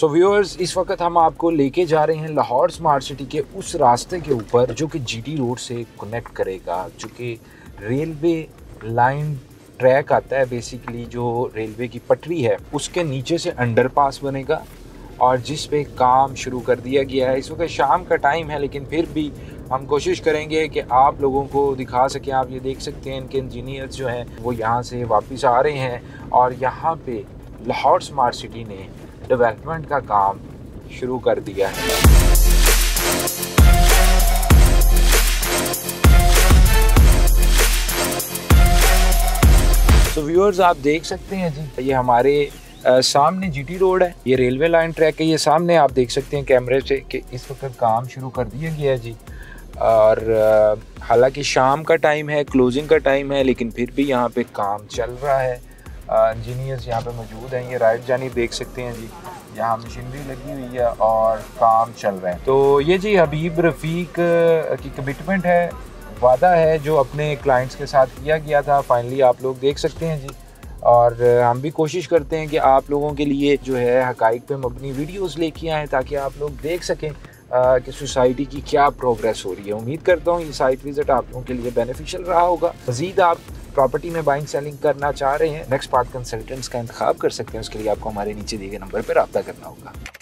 So viewers, इस वक्त हम आपको लेके जा रहे हैं लाहौर स्मार्ट सिटी के उस रास्ते के ऊपर जो कि जीटी रोड से कनेक्ट करेगा, जो कि रेलवे लाइन ट्रैक आता है बेसिकली, जो रेलवे की पटरी है उसके नीचे से अंडरपास बनेगा और जिस पे काम शुरू कर दिया गया है। इस वक्त शाम का टाइम है, लेकिन फिर भी हम कोशिश करेंगे कि आप लोगों को दिखा सकें। आप ये देख सकते हैं इनके इंजीनियर्स जो हैं वो यहाँ से वापस आ रहे हैं और यहाँ पे लाहौर स्मार्ट सिटी ने डेवलपमेंट का काम शुरू कर दिया है। तो व्यूअर्स, आप देख सकते हैं जी, ये हमारे सामने जीटी रोड है, ये रेलवे लाइन ट्रैक है, ये सामने आप देख सकते हैं कैमरे से कि इस वक्त काम शुरू कर दिया गया है जी। और हालांकि शाम का टाइम है, क्लोजिंग का टाइम है, लेकिन फिर भी यहाँ पे काम चल रहा है। इंजीनियर्स यहाँ पे मौजूद हैं। ये राइट जानिब देख सकते हैं जी, यहाँ मशीनरी लगी हुई है और काम चल रहा है। तो ये जी हबीब रफ़ीक की कमिटमेंट है, वादा है जो अपने क्लाइंट्स के साथ किया गया था, फाइनली आप लोग देख सकते हैं जी। और हम भी कोशिश करते हैं कि आप लोगों के लिए जो है हक़ाइक़ पे मबनी वीडियोस लेके आएँ ताकि आप लोग देख सकें कि सोसाइटी की क्या प्रोग्रेस हो रही है। उम्मीद करता हूँ ये साइट विज़िट आप लोगों के लिए बेनिफिशियल रहा होगा। मज़ीद आप प्रॉपर्टी में बाइंग सेलिंग करना चाह रहे हैं, नेक्स्ट पाथ कंसल्टेंट्स का इंतखाब कर सकते हैं। उसके लिए आपको हमारे नीचे दिए गए नंबर पर राब्ता करना होगा।